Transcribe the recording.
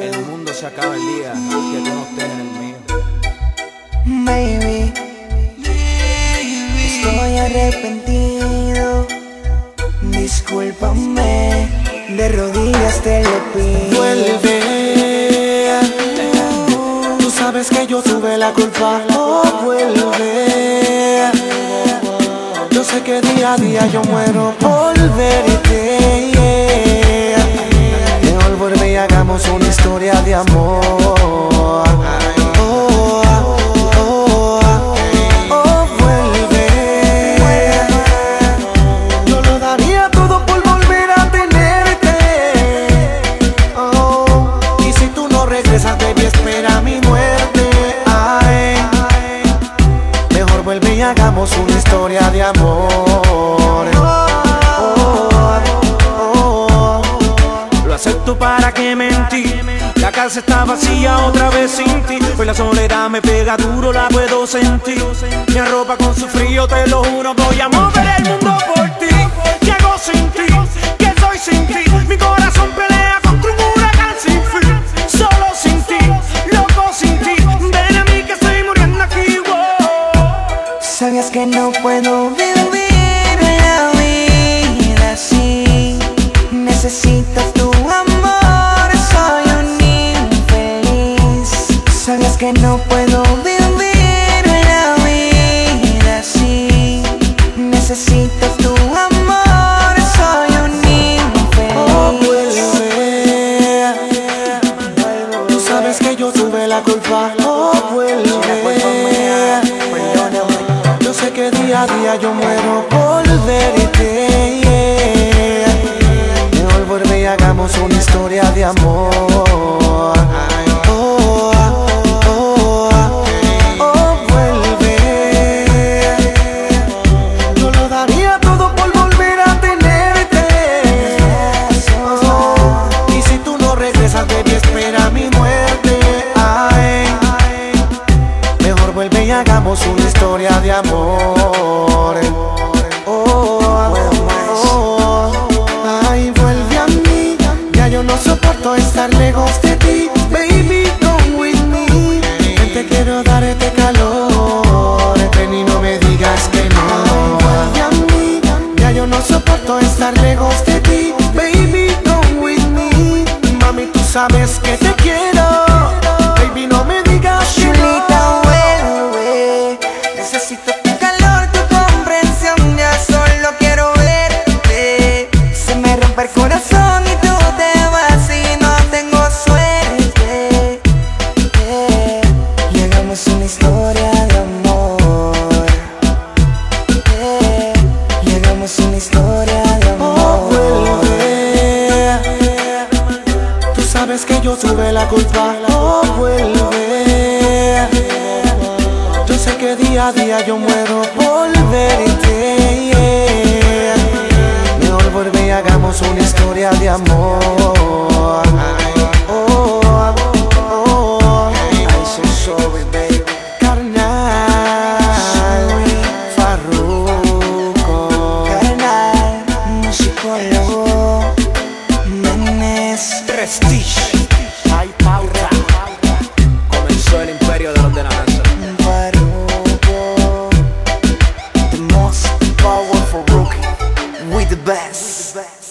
El mundo se acaba el día, aunque yo no esté en el mío. Baby, estoy arrepentido, discúlpame, de rodillas te lo pido. Vuelve, tú sabes que yo tuve la culpa. Oh, vuelve, yo sé que día a día yo muero por verte. Mejor volver y hagamos una historia de amor. Baby, espera mi muerte. Ay, mejor vuelve y hagamos una historia de amor. Lo acepto, para que mentí. La casa está vacía otra vez sin ti. Hoy la soledad me pega duro, la puedo sentir. Me arropa con su frío, te lo juro. Voy a mover el mundo por ti. ¿Qué hago sin ti? ¿Qué soy sin ti? Mi corazón pelea contra un huracán sin fin. Solo sin ti, loco sin ti, ven a mí que estoy muriendo aquí, wow. Sabías que no puedo vivir la vida así. Necesito tu amor, soy un infeliz. Sabías que no puedo vivir la vida así. Necesito tu amor, soy un infeliz. Oh, yo tuve la culpa, oh vuelve. Yo sé que día a día yo muero por verte. Mejor vuelve y hagamos una historia de amor. Hagamos una historia de amor. Ay, vuelve a mí. Ya yo no soporto estar lejos de ti. Baby, come with me. Te quiero dar este calor. Ven y no me digas que no. Vuelve a mí. Ya yo no soporto estar lejos de ti. Baby, come with me. Mami, tú sabes que te quiero. Baby, no me digas que no. Necesito tu calor, tu comprensión, ya solo quiero verte. Se me rompe el corazón y tú te vas y no tengo suerte. Y hagamos una historia de amor. Y hagamos una historia de amor. Oh, vuelve. Tú sabes que yo tuve la culpa. Oh, vuelve. Yo sé que día a día yo muero por verte, yeah. Mejor vuelve y hagamos una historia de amor. I'm so sorry, baby. Carnal, Farruko. Carnal, musicólogo, Menes Prestige. Hay pauta. Comenzó el imperio de los de la danza. The best.